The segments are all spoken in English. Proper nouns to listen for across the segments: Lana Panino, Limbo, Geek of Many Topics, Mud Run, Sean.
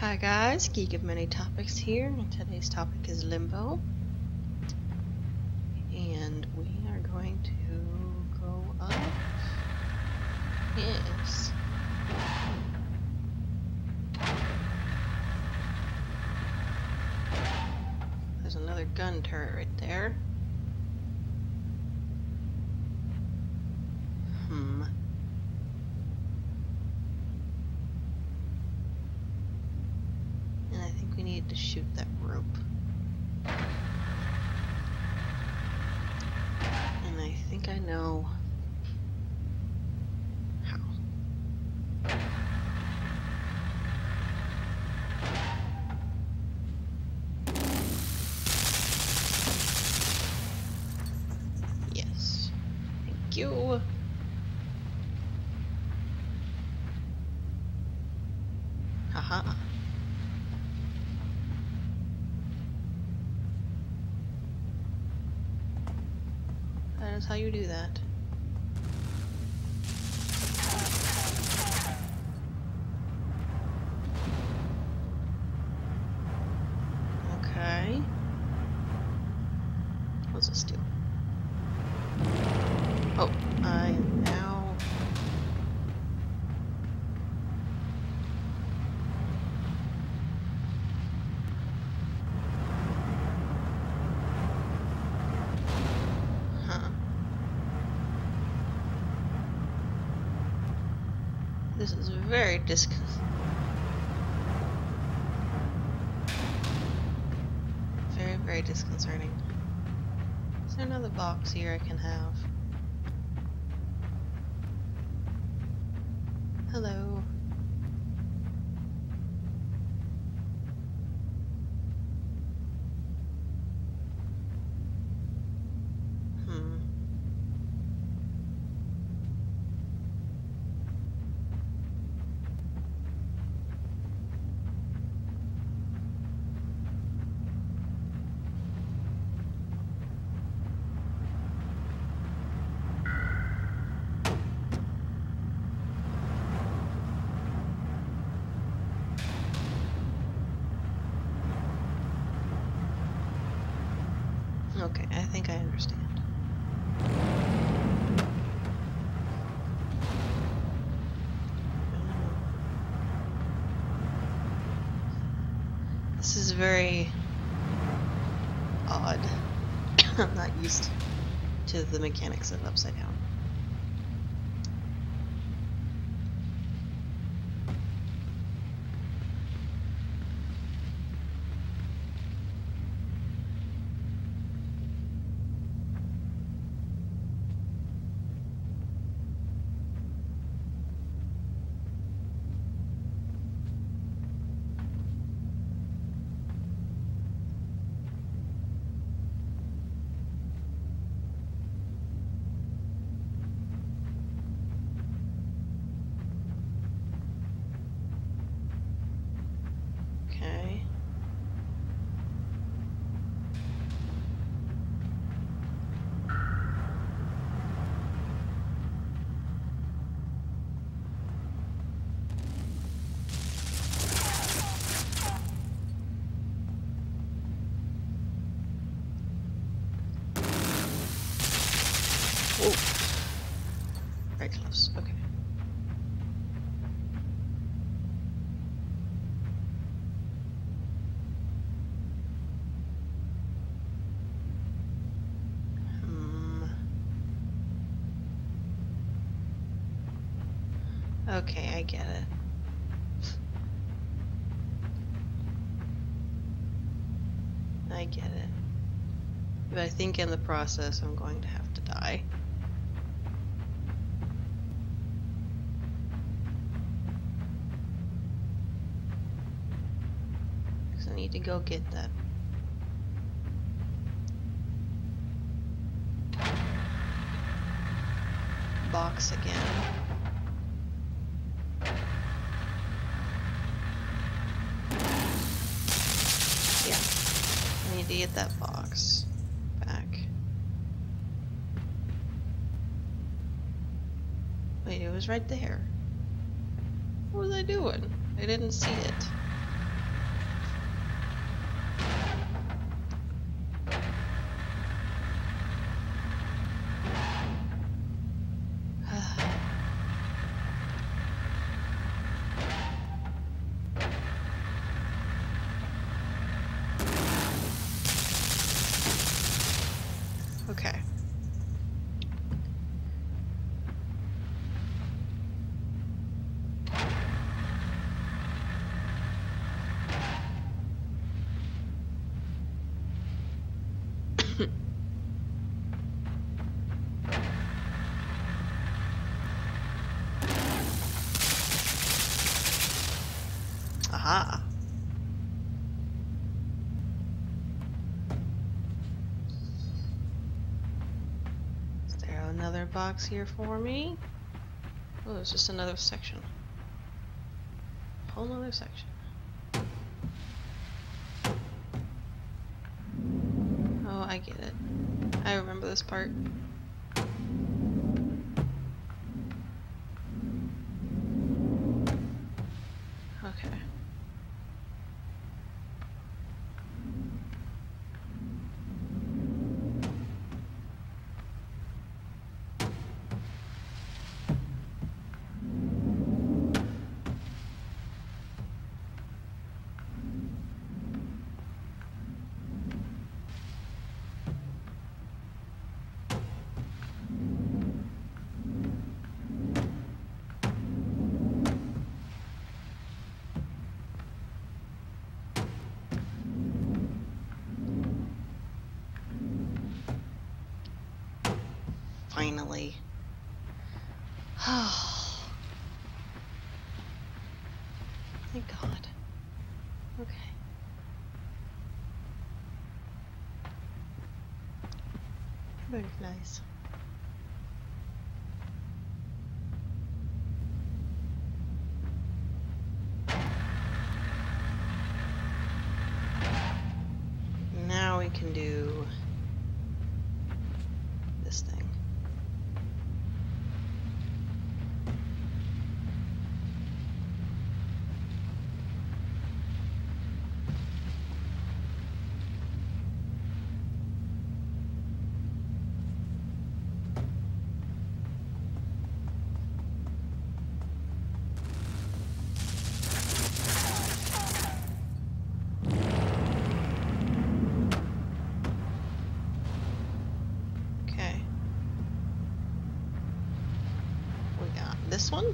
Hi guys, Geek of Many Topics here, and today's topic is Limbo. And we are going to go up. Yes. There's another gun turret right there. To shoot that rope, and I think I know how. Yes, thank you. Haha. That's how you do that. Okay. What's this do? Oh, I am now. This is very very disconcerting. Is there another box here I can have? Hello. Okay, I think I understand. This is very odd. I'm not used to the mechanics of upside down. Oh, very close. Okay. Okay, I get it. I get it. But I think in the process I'm going to have to die. I need to go get that. Box again. Yeah, I need to get that box back. Wait, it was right there. What was I doing? I didn't see it. Aha. Is there another box here for me? Oh, there's just another section. Whole nother section. Oh, I get it. I remember this part. Okay. Finally. Oh. Thank God. Okay. Very nice. Now we can do this thing. This one?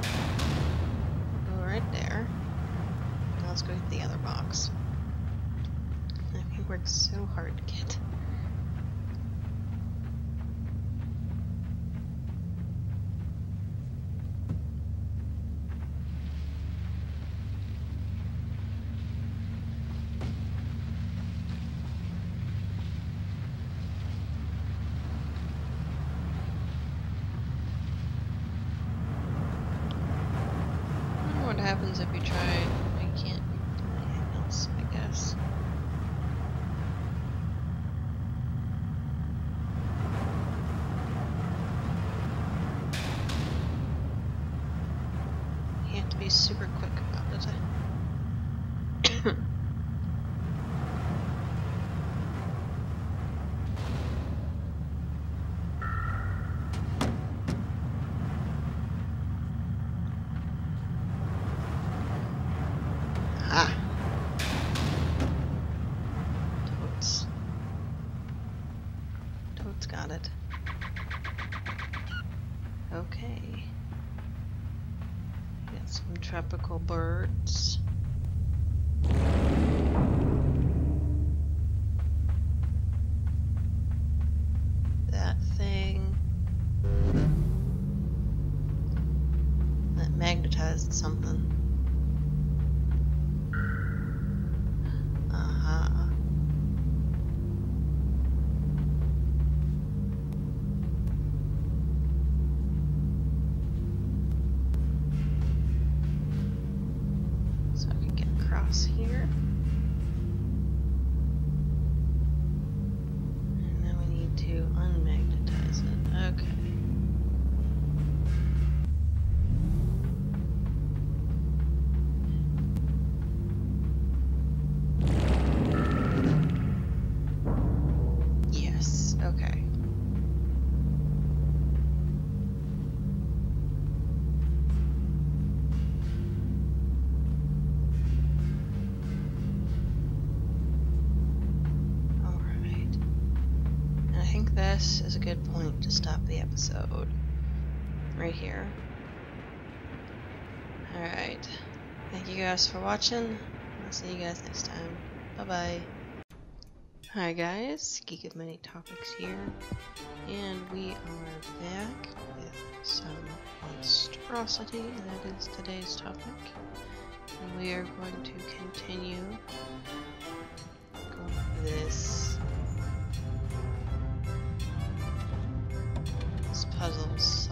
Go right there. Now let's go get the other box. I think worked so hard to get. Happens if you try. I can't do anything else, I guess. You have to be super quick about it. Got it. Okay. Got some tropical birds. That thing. That magnetized something. Here. And then we need to unmagnetize it. Okay. Yes, okay. I think this is a good point to stop the episode. Right here. Alright. Thank you guys for watching. I'll see you guys next time. Bye-bye. Hi guys, Geek of Many Topics here, and we are back with some monstrosity that is today's topic. And we are going to continue going for this puzzles.